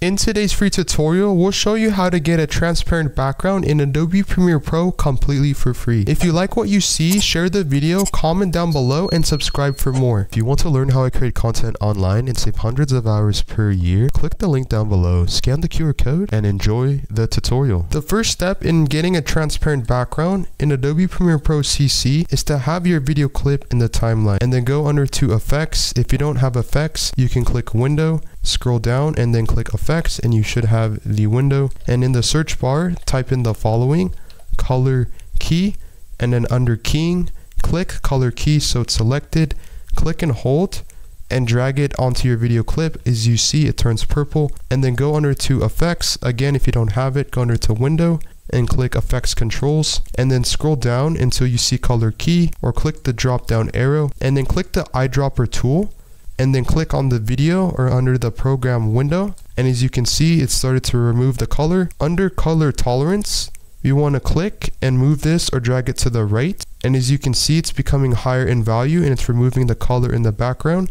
In today's free tutorial, we'll show you how to get a transparent background in Adobe Premiere Pro completely for free. If you like what you see, share the video, comment down below, and subscribe for more. If you want to learn how I create content online and save hundreds of hours per year, click the link down below, scan the QR code, and enjoy the tutorial. The first step in getting a transparent background in Adobe Premiere Pro CC is to have your video clip in the timeline, and then go under to Effects. If you don't have Effects, you can click Window, scroll down, and then click Effects, and you should have the window. And in the search bar, type in the following: color key, and then under keying, click color key so it's selected, click and hold, and drag it onto your video clip. As you see, it turns purple, and then go under to Effects. Again, if you don't have it, go under to Window and click Effects Controls, and then scroll down until you see color key, or click the drop down arrow, and then click the eyedropper tool, and then click on the video or under the program window. And as you can see, it started to remove the color. Under color tolerance, you want to click and move this or drag it to the right. And as you can see, it's becoming higher in value and it's removing the color in the background.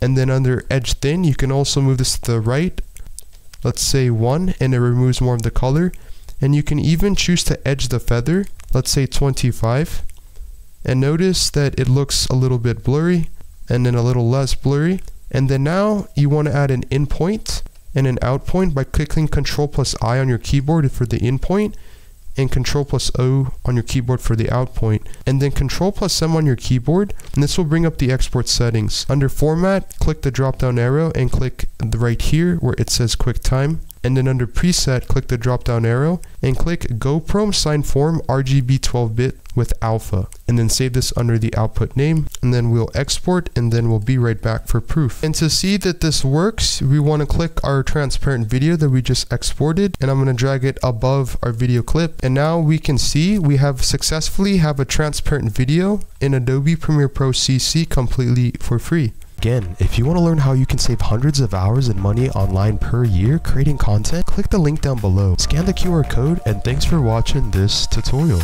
And then under edge thin, you can also move this to the right. Let's say 1, and it removes more of the color. And you can even choose to edge the feather. Let's say 25. And notice that it looks a little bit blurry, and then a little less blurry. And then now you want to add an in point and an out point by clicking Ctrl+I on your keyboard for the in point, and Ctrl+O on your keyboard for the out point, and then Ctrl+M on your keyboard, and this will bring up the export settings. Under Format, click the drop down arrow and click right here where it says QuickTime, and then under Preset, click the drop down arrow and click GoPro Cineform RGB 12-bit with alpha, and then save this under the output name, and then we'll export, and then we'll be right back for proof. And to see that this works, we want to click our transparent video that we just exported, and I'm going to drag it above our video clip, and now we can see we have successfully have a transparent video in Adobe Premiere Pro CC completely for free. Again, if you want to learn how you can save hundreds of hours and money online per year creating content, click the link down below, scan the QR code, and thanks for watching this tutorial.